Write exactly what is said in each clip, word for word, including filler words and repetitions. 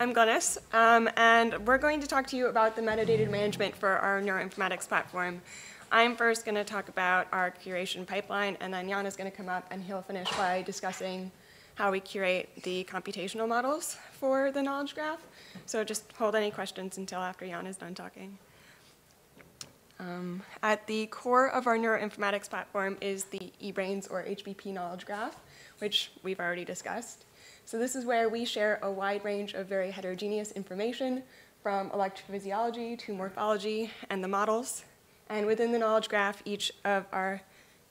I'm Glynis, um, and we're going to talk to you about the metadata management for our neuroinformatics platform. I'm first going to talk about our curation pipeline, and then Jan is going to come up and he'll finish by discussing how we curate the computational models for the knowledge graph. So just hold any questions until after Jan is done talking. Um, at the core of our neuroinformatics platform is the EBRAINS or H B P knowledge graph, which we've already discussed. So this is where we share a wide range of very heterogeneous information from electrophysiology to morphology and the models. And within the knowledge graph, each of our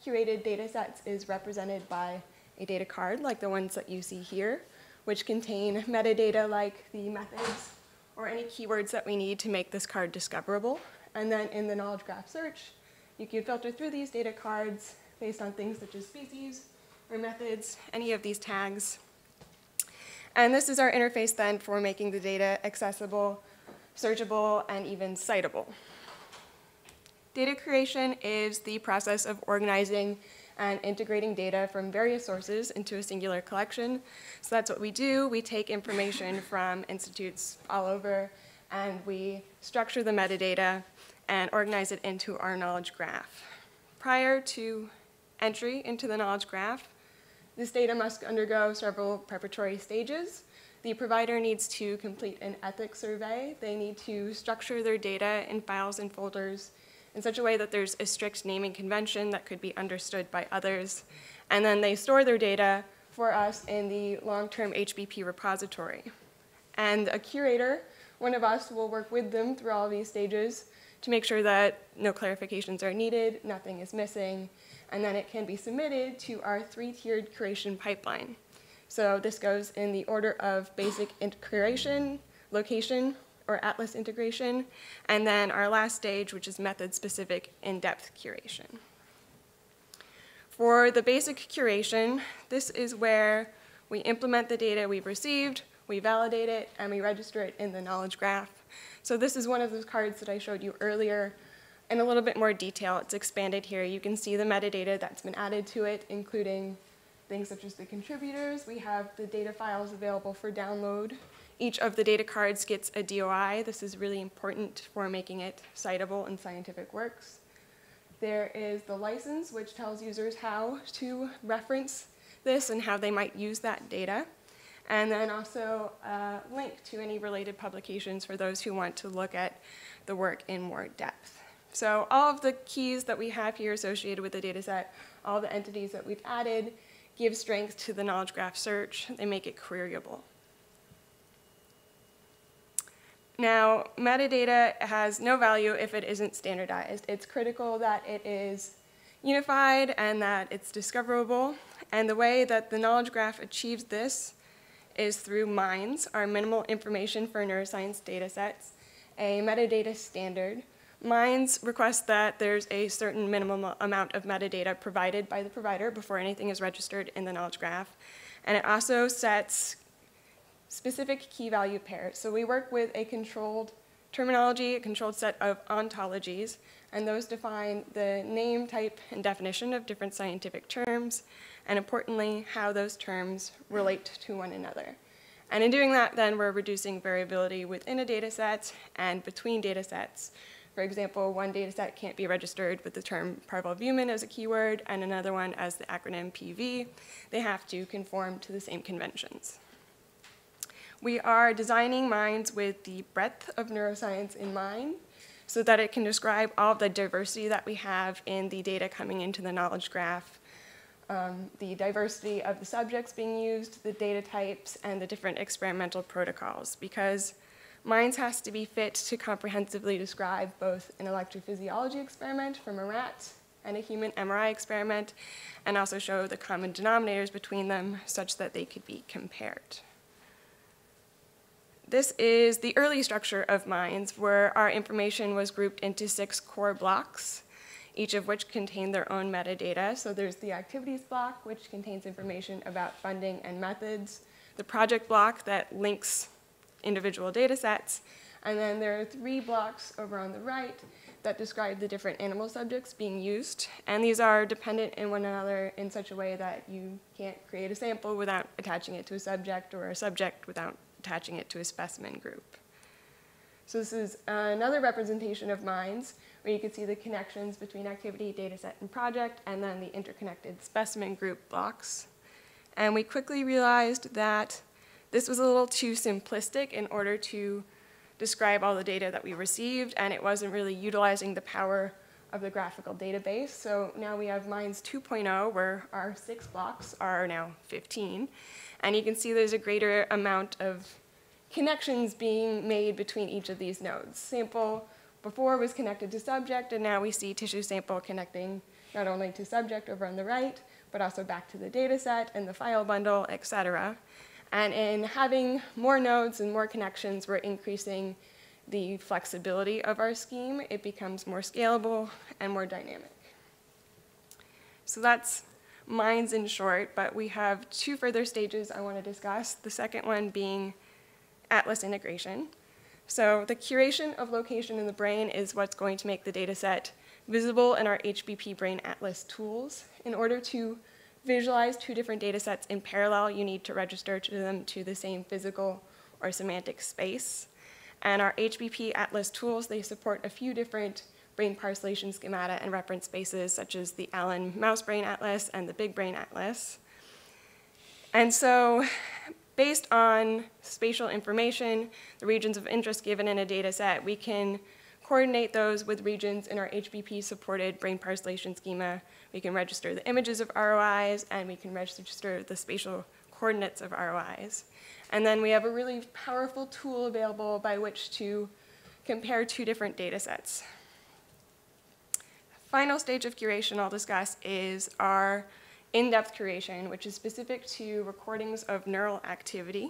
curated data sets is represented by a data card like the ones that you see here, which contain metadata like the methods or any keywords that we need to make this card discoverable. And then in the knowledge graph search, you can filter through these data cards based on things such as species or methods, any of these tags. And this is our interface then for making the data accessible, searchable, and even citable. Data creation is the process of organizing and integrating data from various sources into a singular collection. So that's what we do. We take information from institutes all over, and we structure the metadata and organize it into our knowledge graph. Prior to entry into the knowledge graph, this data must undergo several preparatory stages. The provider needs to complete an ethics survey. They need to structure their data in files and folders in such a way that there's a strict naming convention that could be understood by others. And then they store their data for us in the long-term H B P repository. And a curator, one of us, will work with them through all these stages to make sure that no clarifications are needed, nothing is missing, and then it can be submitted to our three-tiered curation pipeline. So this goes in the order of basic curation, location, or atlas integration, and then our last stage, which is method-specific in-depth curation. For the basic curation, this is where we implement the data we've received, we validate it, and we register it in the knowledge graph. So this is one of those cards that I showed you earlier in a little bit more detail. It's expanded here. You can see the metadata that's been added to it, including things such as the contributors. We have the data files available for download. Each of the data cards gets a D O I. This is really important for making it citable in scientific works. There is the license, which tells users how to reference this and how they might use that data. And then also a link to any related publications for those who want to look at the work in more depth. So all of the keys that we have here associated with the data set, all the entities that we've added, give strength to the knowledge graph search. They make it queryable. Now, metadata has no value if it isn't standardized. It's critical that it is unified and that it's discoverable. And the way that the knowledge graph achieves this is through MINDS, our Minimal Information for Neuroscience Datasets, a metadata standard. MINDS requests that there's a certain minimum amount of metadata provided by the provider before anything is registered in the knowledge graph. And it also sets specific key value pairs. So we work with a controlled terminology, a controlled set of ontologies, and those define the name, type, and definition of different scientific terms, and importantly, how those terms relate to one another. And in doing that, then, we're reducing variability within a data set and between data sets. For example, one data set can't be registered with the term parvalbumin as a keyword and another one as the acronym P V. They have to conform to the same conventions. We are designing MINDS with the breadth of neuroscience in mind so that it can describe all of the diversity that we have in the data coming into the knowledge graph, um, the diversity of the subjects being used, the data types, and the different experimental protocols, because MINDS has to be fit to comprehensively describe both an electrophysiology experiment from a rat and a human M R I experiment, and also show the common denominators between them such that they could be compared. This is the early structure of MINDS, where our information was grouped into six core blocks, each of which contained their own metadata. So there's the activities block, which contains information about funding and methods, the project block that links individual data sets, and then there are three blocks over on the right that describe the different animal subjects being used, and these are dependent in one another in such a way that you can't create a sample without attaching it to a subject or a subject without attaching it to a specimen group. So this is another representation of MINDS, where you can see the connections between activity, dataset, and project, and then the interconnected specimen group blocks. And we quickly realized that this was a little too simplistic in order to describe all the data that we received, and it wasn't really utilizing the power of the graphical database. So now we have MINDS two point oh, where our six blocks are now fifteen. And you can see there's a greater amount of connections being made between each of these nodes. Sample before was connected to subject, and now we see tissue sample connecting not only to subject over on the right, but also back to the data set and the file bundle, et cetera. And in having more nodes and more connections, we're increasing the flexibility of our scheme. It becomes more scalable and more dynamic. So that's MINDS in short, but we have two further stages I want to discuss, the second one being atlas integration. So the curation of location in the brain is what's going to make the data set visible in our H B P Brain Atlas tools. In order to visualize two different data sets in parallel, you need to register to them to the same physical or semantic space. And our H B P Atlas tools, they support a few different brain parcellation schemata and reference spaces, such as the Allen Mouse Brain Atlas and the Big Brain Atlas. And so, based on spatial information, the regions of interest given in a data set, we can coordinate those with regions in our H B P-supported brain parcellation schema. We can register the images of R O Is, and we can register the spatial coordinates of R O Is. And then we have a really powerful tool available by which to compare two different data sets. The final stage of curation I'll discuss is our in-depth curation, which is specific to recordings of neural activity.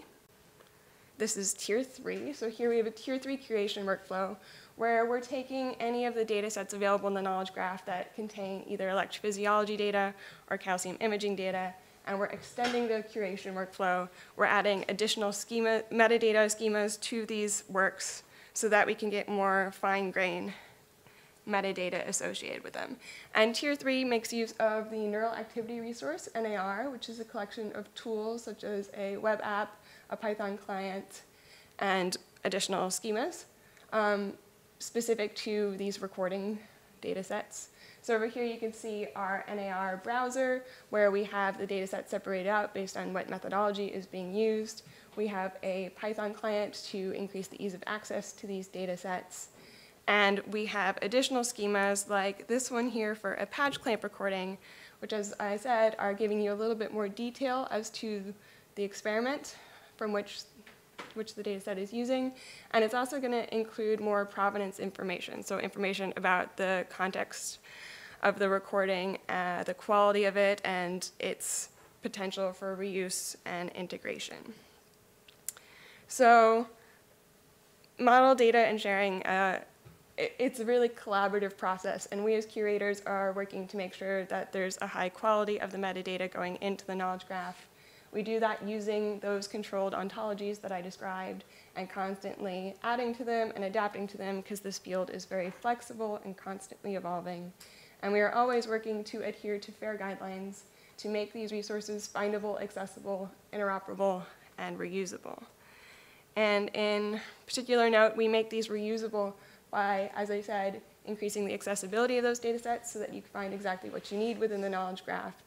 This is tier three. So here we have a tier three curation workflow where we're taking any of the data sets available in the knowledge graph that contain either electrophysiology data or calcium imaging data, and we're extending the curation workflow. We're adding additional schema, metadata schemas to these works so that we can get more fine-grained metadata associated with them. And tier three makes use of the Neural Activity Resource, N A R, which is a collection of tools such as a web app, a Python client, and additional schemas um, specific to these recording data sets. So over here you can see our N A R browser, where we have the data set separated out based on what methodology is being used. We have a Python client to increase the ease of access to these data sets. And we have additional schemas like this one here for a patch clamp recording, which, as I said, are giving you a little bit more detail as to the experiment from which, which the data set is using. And it's also going to include more provenance information, so information about the context of the recording, uh, the quality of it, and its potential for reuse and integration. So model data and sharing, uh, it, it's a really collaborative process, and we as curators are working to make sure that there's a high quality of the metadata going into the knowledge graph. We do that using those controlled ontologies that I described and constantly adding to them and adapting to them, because this field is very flexible and constantly evolving. And we are always working to adhere to FAIR guidelines to make these resources findable, accessible, interoperable, and reusable. And in particular note, we make these reusable by, as I said, increasing the accessibility of those data sets so that you can find exactly what you need within the knowledge graph,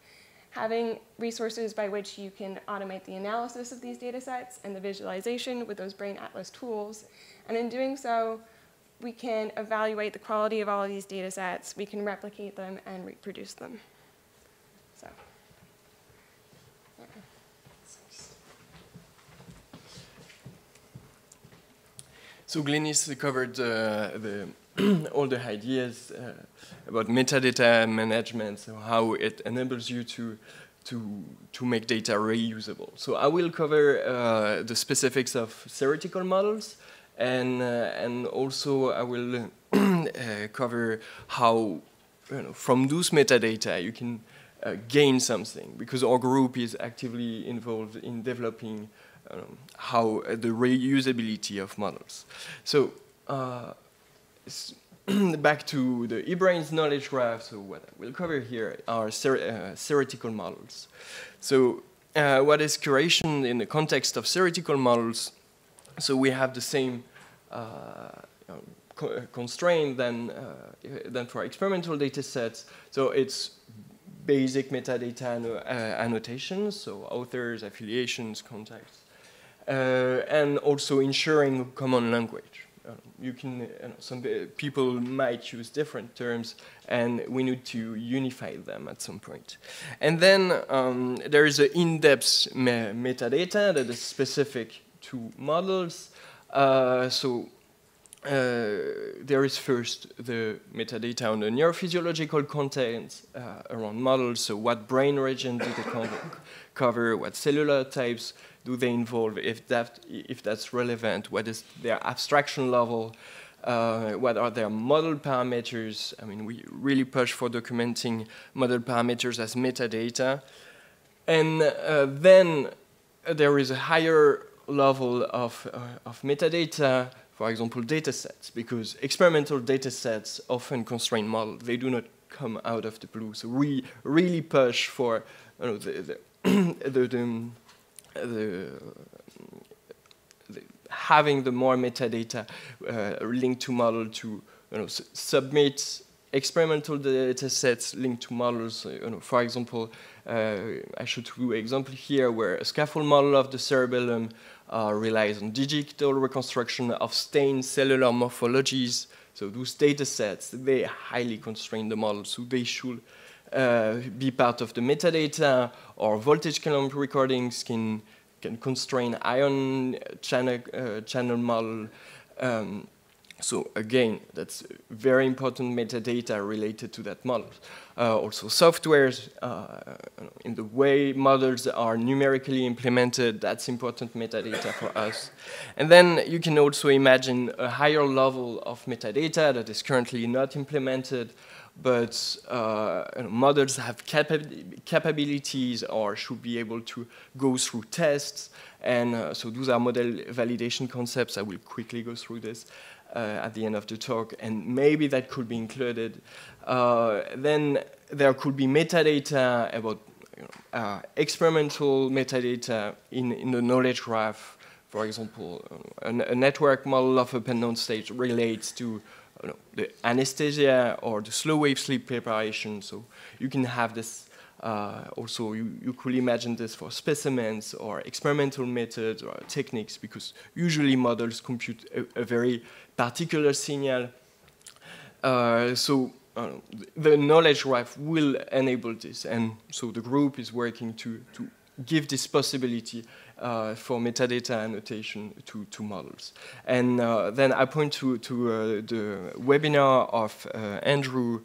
having resources by which you can automate the analysis of these data sets and the visualization with those Brain Atlas tools, and in doing so, we can evaluate the quality of all of these data sets, we can replicate them and reproduce them. So, yeah. So Glynis covered uh, the all the ideas uh, about metadata management, so how it enables you to to to make data reusable. So I will cover uh, the specifics of theoretical models. And, uh, and also I will uh, cover how, you know, from those metadata you can uh, gain something, because our group is actively involved in developing um, how uh, the reusability of models. So uh, back to the EBRAINS knowledge graph, so what I will cover here are ther uh, theoretical models. So uh, what is curation in the context of theoretical models? So we have the same uh, co constraint than, uh, than for experimental data sets. So it's basic metadata anno uh, annotations, so authors, affiliations, contacts, uh, and also ensuring a common language. Uh, you can, you know, some people might use different terms, and we need to unify them at some point. And then um, there is an in-depth me metadata that is specific to models. Uh, so uh, there is first the metadata on the neurophysiological content uh, around models. So what brain region do they co cover? What cellular types do they involve? If that if that's relevant, what is their abstraction level? Uh, what are their model parameters? I mean, we really push for documenting model parameters as metadata. And uh, then there is a higher level of, uh, of metadata, for example, data sets, because experimental data sets often constrain models. They do not come out of the blue. So we really push for, you know, the, the, the, the, the, the having the more metadata uh, linked to model to, you know, submit experimental data sets linked to models. You know, for example, uh, I should do an example here where a scaffold model of the cerebellum uh, relies on digital reconstruction of stained cellular morphologies. So those data sets, they highly constrain the model, so they should uh, be part of the metadata. Or voltage column recordings can, can constrain ion channel, uh, channel model. Um, So again, that's very important metadata related to that model. Uh, also softwares, uh, in the way models are numerically implemented, that's important metadata for us. And then you can also imagine a higher level of metadata that is currently not implemented, but uh, models have capa capabilities or should be able to go through tests. And uh, so those are model validation concepts. I will quickly go through this Uh, at the end of the talk, and maybe that could be included. Uh, then there could be metadata about, you know, uh, experimental metadata in, in the knowledge graph. For example, a, a network model of a pendant state relates to, you know, the anesthesia or the slow wave sleep preparation. So you can have this uh, also, you, you could imagine this for specimens or experimental methods or techniques, because usually models compute a, a very particular signal. Uh, so uh, the knowledge graph will enable this, and so the group is working to, to give this possibility uh, for metadata annotation to, to models. And uh, then I point to, to uh, the webinar of uh, Andrew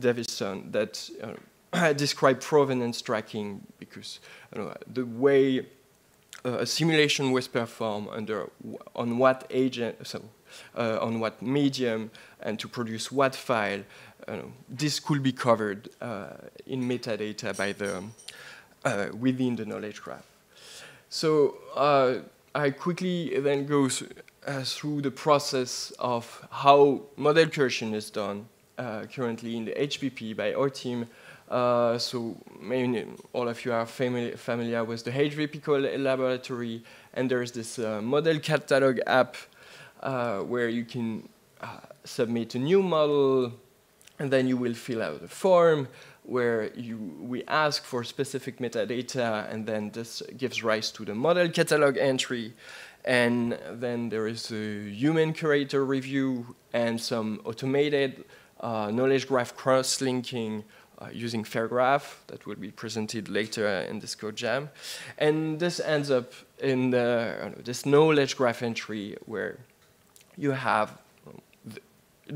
Davison that uh, described provenance tracking, because, you know, the way uh, a simulation was performed under on what agent, so Uh, on what medium and to produce what file, uh, this could be covered uh, in metadata by the, uh, within the knowledge graph. So uh, I quickly then go th uh, through the process of how model curation is done uh, currently in the H B P by our team. Uh, so maybe all of you are fami familiar with the H V P co-laboratory, and there's this uh, model catalog app Uh, where you can uh, submit a new model, and then you will fill out a form where you, we ask for specific metadata, and then this gives rise to the model catalog entry. And then there is a human curator review and some automated uh, knowledge graph cross-linking uh, using FairGraph that will be presented later in this code jam. And this ends up in the, uh, this knowledge graph entry where you have the,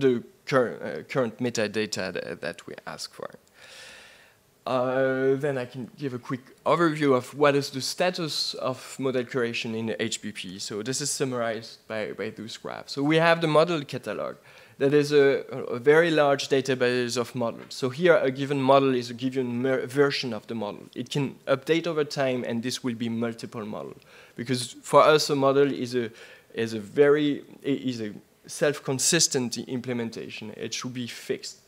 the current, uh, current metadata that, that we ask for. Uh, then I can give a quick overview of what is the status of model curation in the H B P. So this is summarized by, by those graphs. So we have the model catalog. That is a, a very large database of models. So here, a given model is a given version of the model. It can update over time, and this will be multiple models. Because for us, a model is a is a very is a self-consistent implementation. It should be fixed.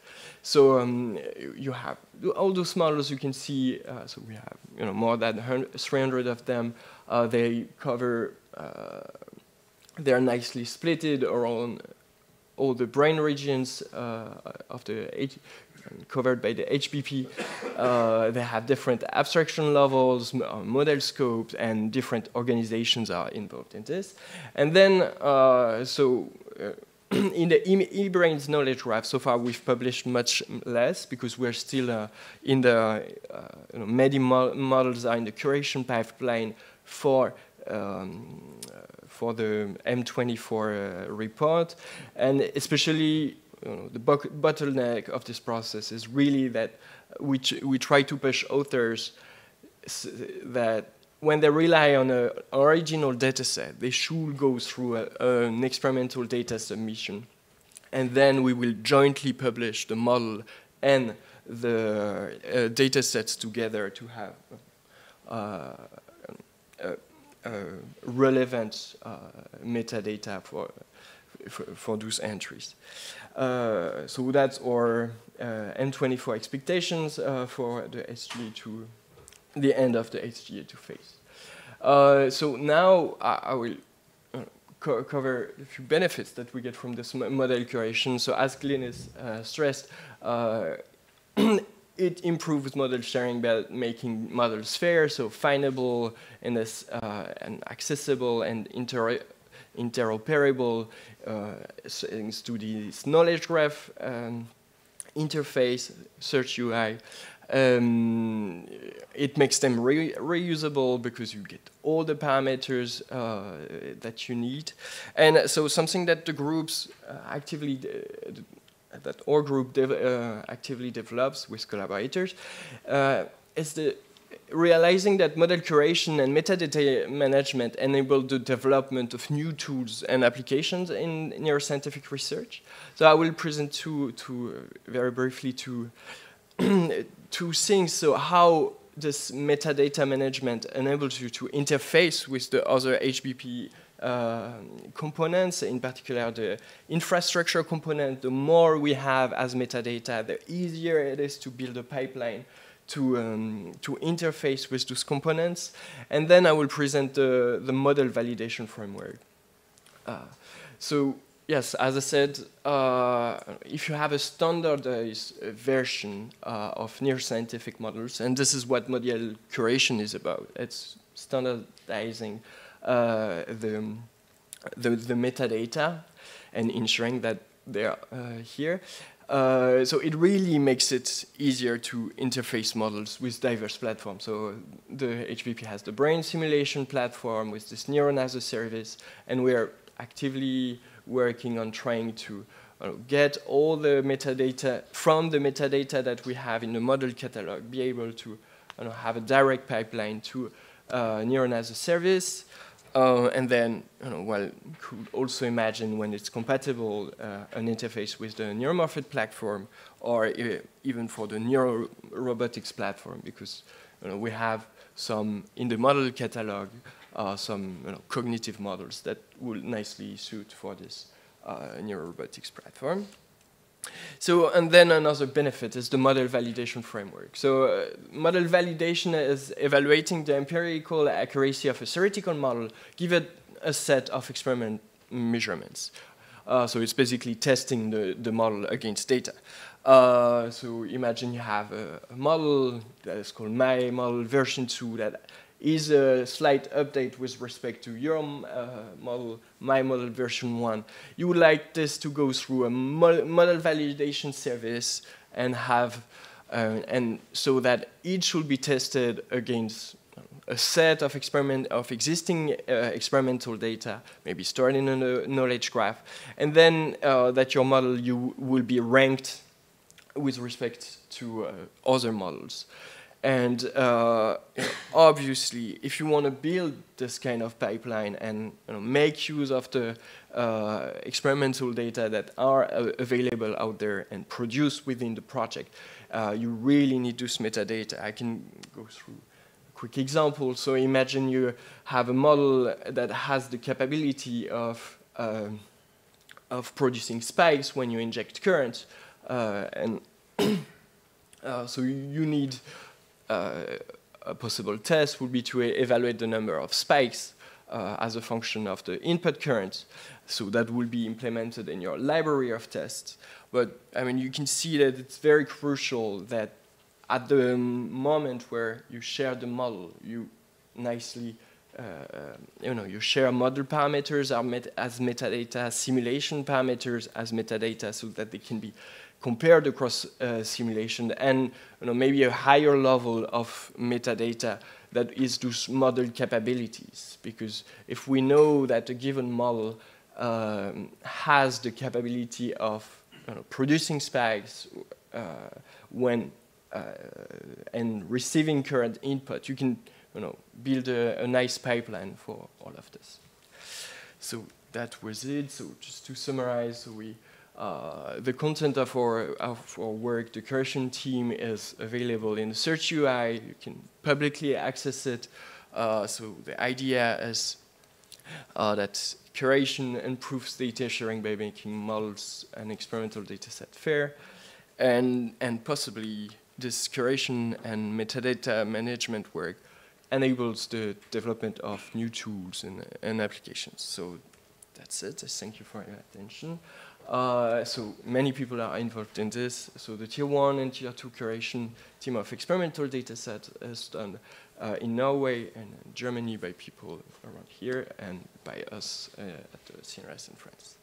So um, you have all those models. You can see. Uh, so we have, you know, more than three hundred of them. Uh, they cover uh, They are nicely splitted around all the brain regions uh, of the H covered by the H B P. Uh, they have different abstraction levels, model scopes, and different organizations are involved in this. And then, uh, so uh, in the eBrains knowledge graph, so far we've published much less because we're still uh, in the uh, you know, many mo models are in the curation pipeline for. Um, for the M twenty-four uh, report, and especially you know, the bottleneck of this process is really that we, we try to push authors s that when they rely on an original data set, they should go through a, a, an experimental data submission, and then we will jointly publish the model and the uh, data sets together to have uh, uh, Uh, relevant uh, metadata for, for, for those entries. Uh, so that's our uh, M twenty-four expectations uh, for the H G A two, the end of the H G A two phase. Uh, so now I, I will uh, co cover a few benefits that we get from this model curation. So as Glynis uh, stressed, uh, it improves model sharing by making models fair, so findable and, as, uh, and accessible and inter interoperable uh, thanks to this knowledge graph um, interface, search U I. Um, it makes them re reusable because you get all the parameters uh, that you need. And so something that the groups uh, actively that our group dev uh, actively develops with collaborators, uh, is the realizing that model curation and metadata management enable the development of new tools and applications in neuroscientific research. So I will present two, two uh, very briefly two, two things, so how this metadata management enables you to interface with the other H B P Uh, components, in particular the infrastructure component. The more we have as metadata, the easier it is to build a pipeline to, um, to interface with those components. And then I will present the, the model validation framework. Uh, so yes, as I said, uh, if you have a standardized version uh, of neuroscientific models, and this is what model curation is about, it's standardizing Uh, the, the, the metadata and ensuring that they are uh, here. Uh, so it really makes it easier to interface models with diverse platforms. So the H V P has the brain simulation platform with this Neuron as a Service, and we are actively working on trying to uh, get all the metadata from the metadata that we have in the model catalog, be able to uh, have a direct pipeline to uh, Neuron as a Service. Uh, and then, you know, well, could also imagine when it's compatible uh, an interface with the neuromorphic platform, or e even for the neurorobotics platform, because you know, we have some in the model catalog uh, some you know, cognitive models that will nicely suit for this uh, neurorobotics platform. So, and then another benefit is the model validation framework. So, uh, model validation is evaluating the empirical accuracy of a theoretical model given a set of experiment measurements. Uh, so, it's basically testing the, the model against data. Uh, so, imagine you have a, a model that is called my model version two that is a slight update with respect to your uh, model, my model version one. You would like this to go through a model validation service and have, uh, and so that it should be tested against a set of experiment of existing uh, experimental data, maybe stored in a knowledge graph, and then uh, that your model you will be ranked with respect to uh, other models. And uh, obviously, if you want to build this kind of pipeline and you know, make use of the uh, experimental data that are uh, available out there and produced within the project, uh, you really need this metadata. I can go through a quick example. So imagine you have a model that has the capability of, uh, of producing spikes when you inject current. Uh, and uh, so you need... Uh, a possible test would be to evaluate the number of spikes uh, as a function of the input current. So that will be implemented in your library of tests. But I mean, you can see that it's very crucial that at the moment where you share the model, you nicely, uh, you know, you share model parameters as metadata, simulation parameters as metadata, so that they can be compared across uh, simulation, and you know, maybe a higher level of metadata that is those model capabilities. Because if we know that a given model um, has the capability of you know, producing spikes uh, when uh, and receiving current input, you can you know, build a, a nice pipeline for all of this. So that was it. So just to summarize, we. Uh, the content of our, of our work, the Curation team, is available in the Search U I. You can publicly access it. Uh, so the idea is uh, that curation improves data sharing by making models and experimental data set fair. And, and possibly this curation and metadata management work enables the development of new tools and, and applications. So that's it. Thank you for your attention. Uh, so many people are involved in this. So the tier one and tier two curation team of experimental data set is done uh, in Norway and Germany by people around here, and by us uh, at the C N R S in France.